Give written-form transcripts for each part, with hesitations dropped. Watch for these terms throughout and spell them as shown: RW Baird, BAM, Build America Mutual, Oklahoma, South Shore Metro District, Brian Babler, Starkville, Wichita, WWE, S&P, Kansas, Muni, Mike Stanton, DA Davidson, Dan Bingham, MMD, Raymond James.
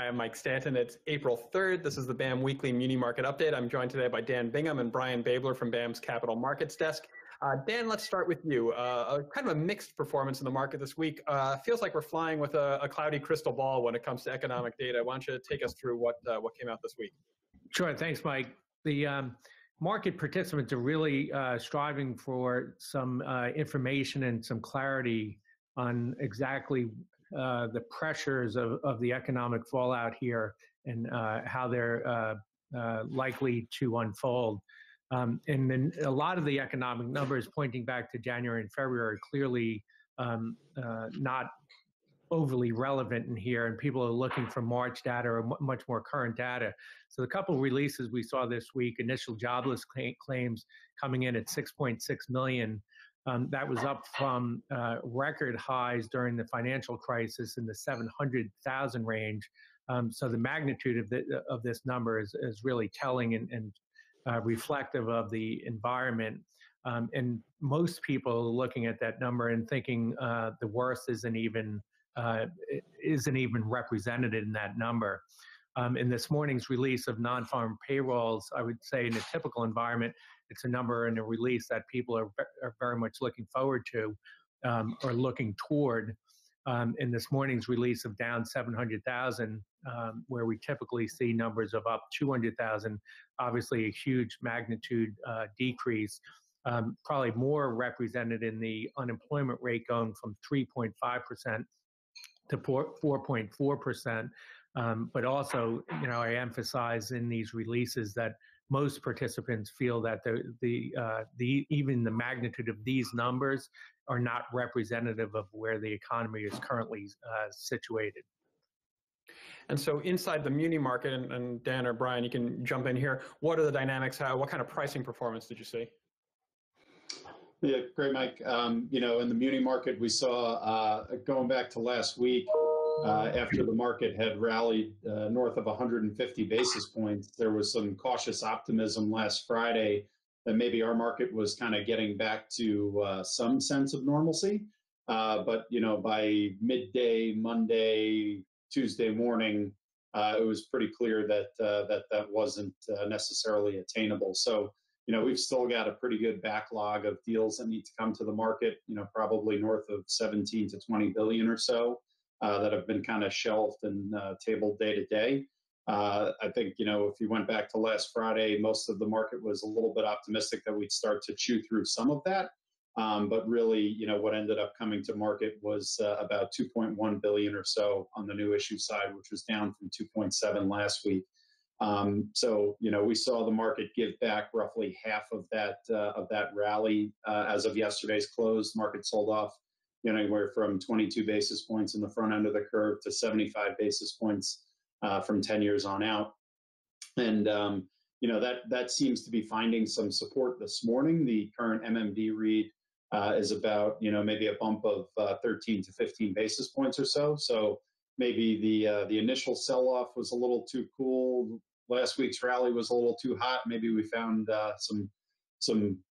Hi, I'm Mike Stanton. It's April 3rd. This is the BAM Weekly Muni Market Update. I'm joined today by Dan Bingham and Brian Babler from BAM's Capital Markets Desk. Dan, let's start with you. Kind of a mixed performance in the market this week. Feels like we're flying with a cloudy crystal ball when it comes to economic data. Why don't you take us through what came out this week? Sure. Thanks, Mike. The market participants are really striving for some information and some clarity on exactly the pressures of the economic fallout here and how they're likely to unfold. And then a lot of the economic numbers pointing back to January and February are clearly not overly relevant in here, and people are looking for March data or much more current data. So the couple of releases we saw this week, initial jobless claims coming in at 6.6 million. That was up from record highs during the financial crisis in the 700,000 range. So the magnitude of this number is really telling and reflective of the environment. And most people are looking at that number and thinking the worst isn't even represented in that number. In this morning's release of non-farm payrolls, I would say in a typical environment, it's a number and a release that people are very much looking forward to or looking toward. In this morning's release of down 700,000, where we typically see numbers of up 200,000, obviously a huge magnitude decrease, probably more represented in the unemployment rate going from 3.5% to 4.4%. But also, I emphasize in these releases that most participants feel that even the magnitude of these numbers are not representative of where the economy is currently situated. And so inside the muni market, and Dan or Brian, you can jump in here, what are the dynamics? What kind of pricing performance did you see? Yeah, great, Mike. In the muni market, we saw, going back to last week, after the market had rallied north of 150 basis points, there was some cautious optimism last Friday that maybe our market was kind of getting back to some sense of normalcy. But, by midday, Monday, Tuesday morning, it was pretty clear that wasn't necessarily attainable. So, we've still got a pretty good backlog of deals that need to come to the market, probably north of 17 to 20 billion or so. That have been kind of shelved and tabled day to day. I think, if you went back to last Friday, most of the market was a little bit optimistic that we'd start to chew through some of that. But really, what ended up coming to market was about 2.1 billion or so on the new issue side, which was down from 2.7 last week. So, we saw the market give back roughly half of that rally as of yesterday's close. Market sold off anywhere from 22 basis points in the front end of the curve to 75 basis points from 10 years on out. And, that seems to be finding some support this morning. The current MMD read is about, maybe a bump of 13 to 15 basis points or so. So maybe the initial sell-off was a little too cool. Last week's rally was a little too hot. Maybe we found some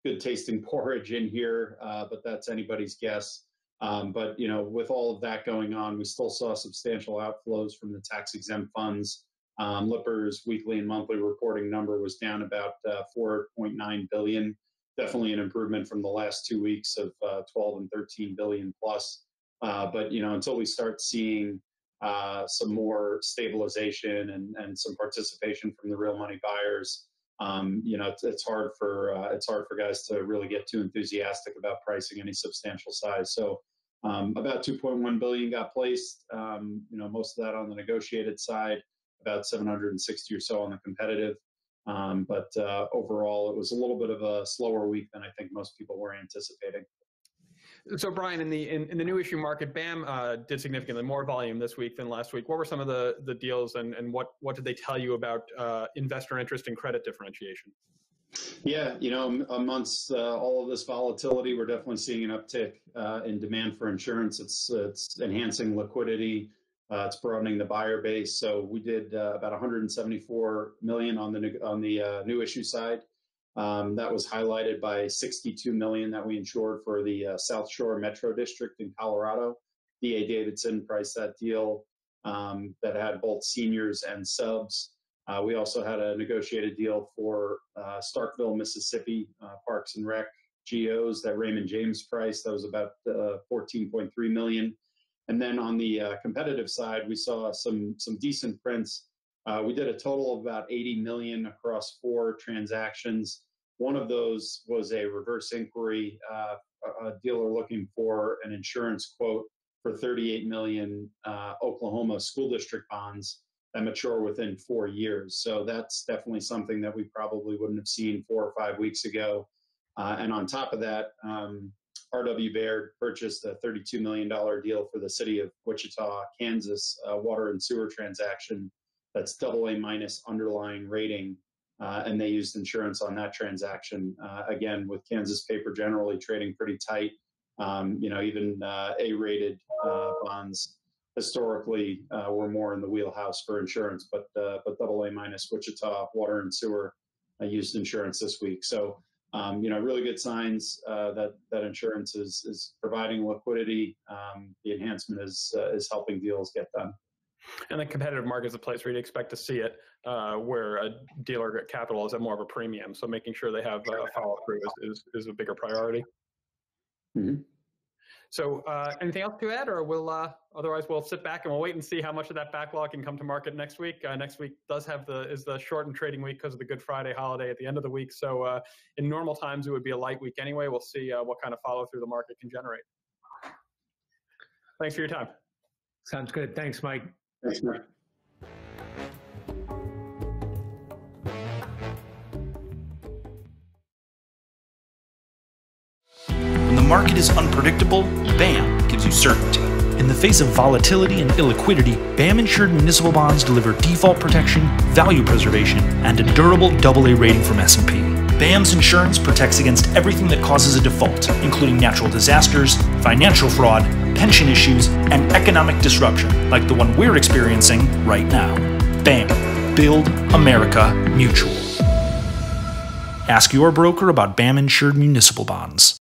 good tasting porridge in here, but that's anybody's guess. But, with all of that going on, we still saw substantial outflows from the tax-exempt funds. Lipper's weekly and monthly reporting number was down about 4.9 billion, definitely an improvement from the last 2 weeks of 12 and 13 billion plus. But, until we start seeing some more stabilization and some participation from the real money buyers, it's hard for guys to really get too enthusiastic about pricing any substantial size. So about 2.1 billion got placed, most of that on the negotiated side, about 760 or so on the competitive. But overall, it was a little bit of a slower week than I think most people were anticipating. So, Brian, in the new issue market, BAM did significantly more volume this week than last week. What were some of the deals, and what did they tell you about investor interest and credit differentiation? Yeah, amongst all of this volatility, we're definitely seeing an uptick in demand for insurance. It's enhancing liquidity. It's broadening the buyer base. So we did about 174 million on the new issue side. That was highlighted by 62 million that we insured for the South Shore Metro District in Colorado. DA Davidson priced that deal that had both seniors and subs. We also had a negotiated deal for Starkville, Mississippi, Parks and Rec GOs that Raymond James priced. That was about $14.3 million. And then on the competitive side, we saw some decent prints. We did a total of about $80 million across four transactions. One of those was a reverse inquiry, a dealer looking for an insurance quote for $38 million Oklahoma school district bonds that mature within 4 years. So that's definitely something that we probably wouldn't have seen 4 or 5 weeks ago. And on top of that, RW Baird purchased a $32 million deal for the city of Wichita, Kansas, water and sewer transaction. That's AA- underlying rating, and they used insurance on that transaction. Again, with Kansas paper generally trading pretty tight, even A-rated bonds historically were more in the wheelhouse for insurance, but AA- Wichita water and sewer used insurance this week. So, really good signs that insurance is providing liquidity. The enhancement is helping deals get done. And the competitive market is a place where you'd expect to see it, where a dealer capital is at more of a premium. So making sure they have follow-through is a bigger priority. Mm-hmm. So anything else to add, or otherwise we'll sit back and we'll wait and see how much of that backlog can come to market next week. Next week is the shortened trading week because of the Good Friday holiday at the end of the week. So in normal times, it would be a light week anyway. We'll see what kind of follow-through the market can generate. Thanks for your time. Sounds good. Thanks, Mike. Thanks, Mike. When the market is unpredictable, BAM gives you certainty. In the face of volatility and illiquidity, BAM-insured municipal bonds deliver default protection, value preservation, and a durable AA rating from S&P. BAM's insurance protects against everything that causes a default, including natural disasters, financial fraud, pension issues, and economic disruption, like the one we're experiencing right now. BAM. Build America Mutual. Ask your broker about BAM-insured municipal bonds.